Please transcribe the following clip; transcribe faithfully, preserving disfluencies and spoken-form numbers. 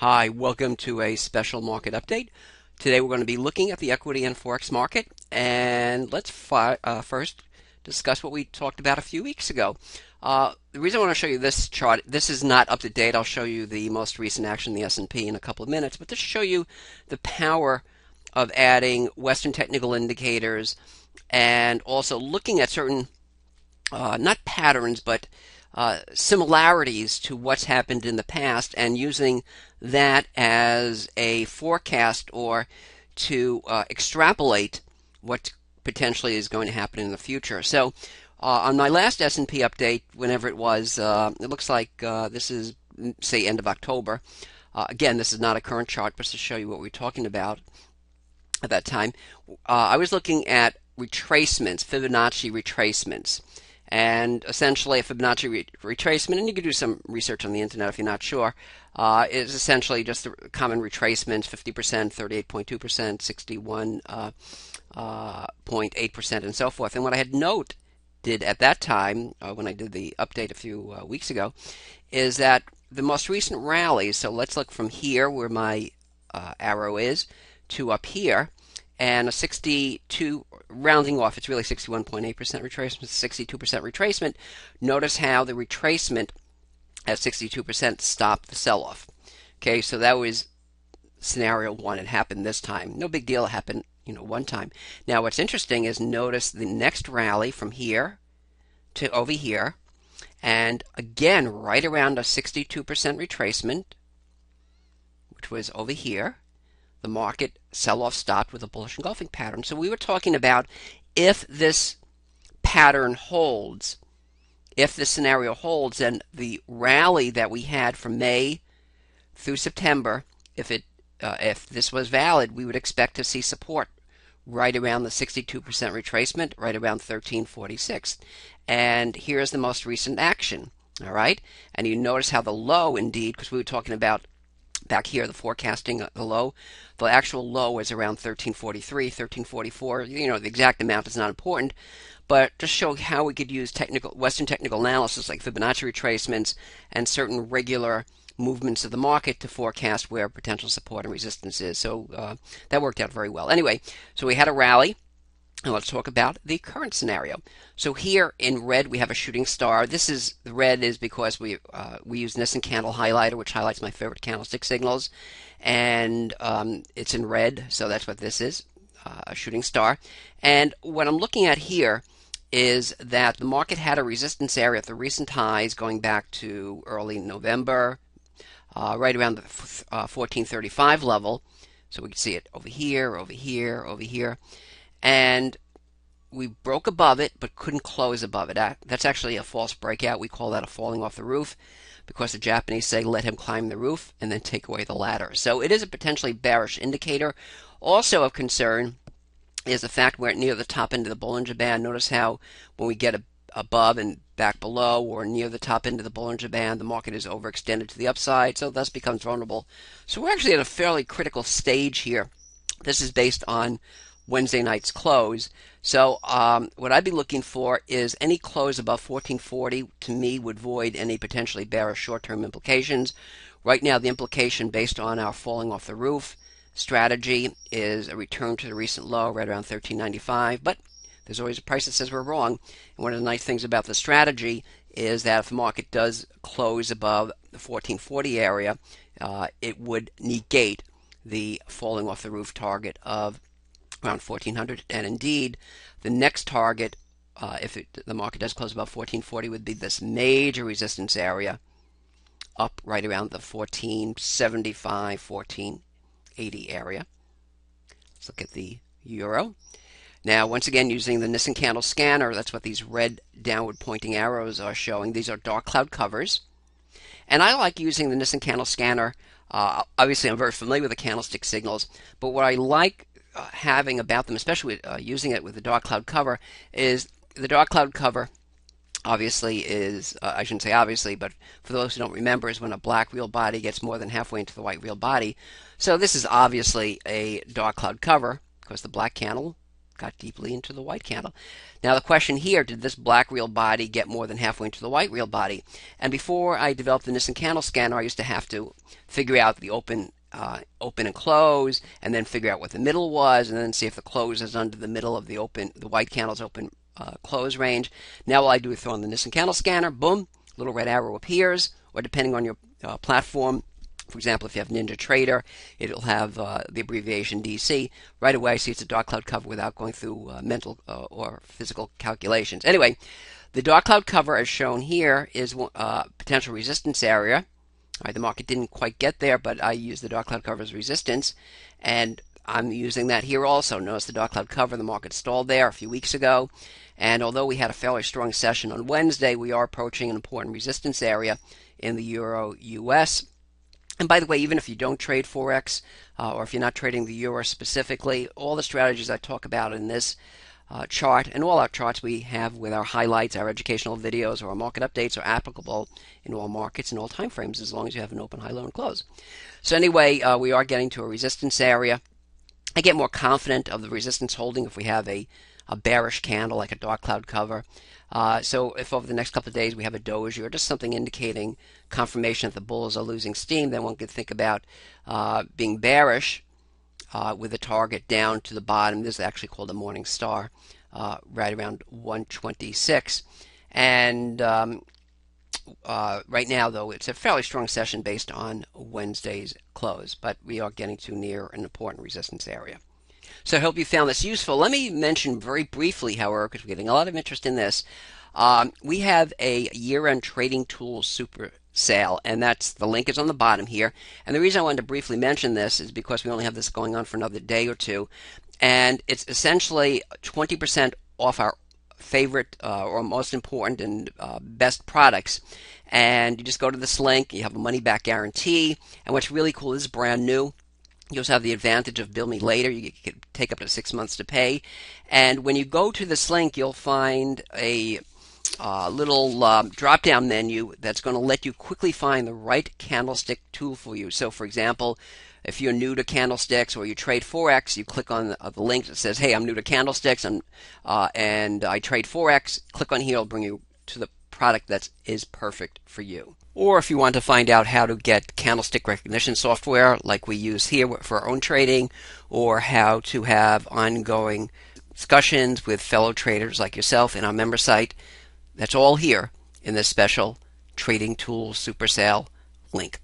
Hi, welcome to a special market update. Today we're going to be looking at the equity and forex market, and let's fi uh, first discuss what we talked about a few weeks ago. Uh, the reason I want to show you this chart, this is not up to date. I'll show you the most recent action in the S and P in a couple of minutes, but just show you the power of adding Western technical indicators and also looking at certain, uh, not patterns, but Uh, similarities to what's happened in the past, and using that as a forecast or to uh, extrapolate what potentially is going to happen in the future. So uh, on my last S and P update, whenever it was, uh, it looks like uh, this is, say, end of October. Uh, again, this is not a current chart, but to show you what we're talking about at that time. Uh, I was looking at retracements, Fibonacci retracements. And essentially a Fibonacci retracement, and you can do some research on the internet if you're not sure, uh, is essentially just the common retracements, fifty percent, thirty-eight point two percent, sixty-one point eight percent, uh, uh, and so forth. And what I had noted at that time, uh, when I did the update a few uh, weeks ago, is that the most recent rallies, so let's look from here where my uh, arrow is, to up here, and a sixty-two, rounding off, it's really sixty-one point eight percent retracement, sixty-two percent retracement. Notice how the retracement at sixty-two percent stopped the sell-off. Okay, so that was scenario one. It happened this time. No big deal. It happened, you know, one time. Now, what's interesting is notice the next rally from here to over here, and again, right around a sixty-two percent retracement, which was over here. The market sell-off stopped with a bullish engulfing pattern. So we were talking about if this pattern holds, if this scenario holds, and the rally that we had from May through September, if it uh, if this was valid, we would expect to see support right around the sixty-two percent retracement, right around thirteen forty-six. And here's the most recent action. All right, and you notice how the low, indeed, because we were talking about back here, the forecasting, the low, the actual low is around thirteen forty-three, thirteen forty-four. You know, the exact amount is not important, but just show how we could use technical, Western technical analysis like Fibonacci retracements and certain regular movements of the market to forecast where potential support and resistance is. So uh, that worked out very well. Anyway, so we had a rally, and let's talk about the current scenario. So here in red we have a shooting star. This is the red is because we uh, we use Nison candle highlighter, which highlights my favorite candlestick signals, and um, it's in red, so that's what this is, uh, a shooting star. And what I'm looking at here is that the market had a resistance area at the recent highs going back to early November, uh, right around the uh, fourteen thirty-five level. So we can see it over here, over here, over here. And we broke above it but couldn't close above it. That's actually a false breakout. We call that a falling off the roof because the Japanese say let him climb the roof and then take away the ladder. So it is a potentially bearish indicator. Also of concern is the fact we're near the top end of the Bollinger Band. Notice how when we get a, above and back below or near the top end of the Bollinger Band, the market is overextended to the upside, so thus becomes vulnerable. So we're actually at a fairly critical stage here. This is based on Wednesday night's close. So um, what I'd be looking for is any close above fourteen forty to me would void any potentially bearish short-term implications. Right now the implication based on our falling off the roof strategy is a return to the recent low right around thirteen ninety-five, but there's always a price that says we're wrong. And one of the nice things about the strategy is that if the market does close above the fourteen forty area, uh, it would negate the falling off the roof target of around fourteen hundred, and indeed the next target, uh, if it, the market does close above fourteen forty, would be this major resistance area up right around the fourteen seventy-five, fourteen eighty area. Let's look at the euro. Now once again using the Nison candle scanner, that's what these red downward pointing arrows are showing. These are dark cloud covers, and I like using the Nison candle scanner. Uh, obviously I'm very familiar with the candlestick signals, but what I like Uh, having about them, especially with, uh, using it with the dark cloud cover, is the dark cloud cover obviously is, uh, I shouldn't say obviously, but for those who don't remember, is when a black real body gets more than halfway into the white real body. So this is obviously a dark cloud cover because the black candle got deeply into the white candle. Now the question here, did this black real body get more than halfway into the white real body? And before I developed the Nison candle scanner, I used to have to figure out the open uh, open and close, and then figure out what the middle was, and then see if the close is under the middle of the open, the white candle's open uh, close range. Now all I do is throw in the Nison candle scanner, boom, little red arrow appears, or depending on your uh, platform. For example, if you have Ninja Trader, it'll have uh, the abbreviation D C. Right away, I see it's a dark cloud cover without going through uh, mental uh, or physical calculations. Anyway, the dark cloud cover, as shown here, is uh, potential resistance area. All right, the market didn't quite get there, but I use the dark cloud cover as resistance, and I'm using that here also. Notice the dark cloud cover, the market stalled there a few weeks ago, and although we had a fairly strong session on Wednesday, we are approaching an important resistance area in the Euro U S. And by the way, even if you don't trade Forex, uh, or if you're not trading the euro specifically, all the strategies I talk about in this uh, chart, and all our charts we have with our highlights, our educational videos, or our market updates are applicable in all markets and all time frames, as long as you have an open, high, low, and close. So anyway, uh, we are getting to a resistance area. I get more confident of the resistance holding if we have a, a bearish candle, like a dark cloud cover. Uh, so if over the next couple of days we have a doji or just something indicating confirmation that the bulls are losing steam, then one could think about uh, being bearish uh, with a target down to the bottom. This is actually called a Morning Star, uh, right around one twenty-six. And um, uh, right now, though, it's a fairly strong session based on Wednesday's close, but we are getting to near an important resistance area. So I hope you found this useful. Let me mention very briefly, however, because we're getting a lot of interest in this, um, we have a year-end trading tool super sale, and that's the link is on the bottom here. And the reason I wanted to briefly mention this is because we only have this going on for another day or two, and it's essentially twenty percent off our favorite uh, or most important and uh, best products. And you just go to this link, you have a money-back guarantee, and what's really cool is brand new. You also have the advantage of bill me later. You can take up to six months to pay. And when you go to this link, you'll find a uh, little uh, drop-down menu that's going to let you quickly find the right candlestick tool for you. So, for example, if you're new to candlesticks or you trade Forex, you click on the, uh, the link that says, hey, I'm new to candlesticks and, uh, and I trade Forex. Click on here. It'll bring you to the product that is perfect for you. Or if you want to find out how to get candlestick recognition software like we use here for our own trading, or how to have ongoing discussions with fellow traders like yourself in our member site, that's all here in this special Trading Tools Super Sale link.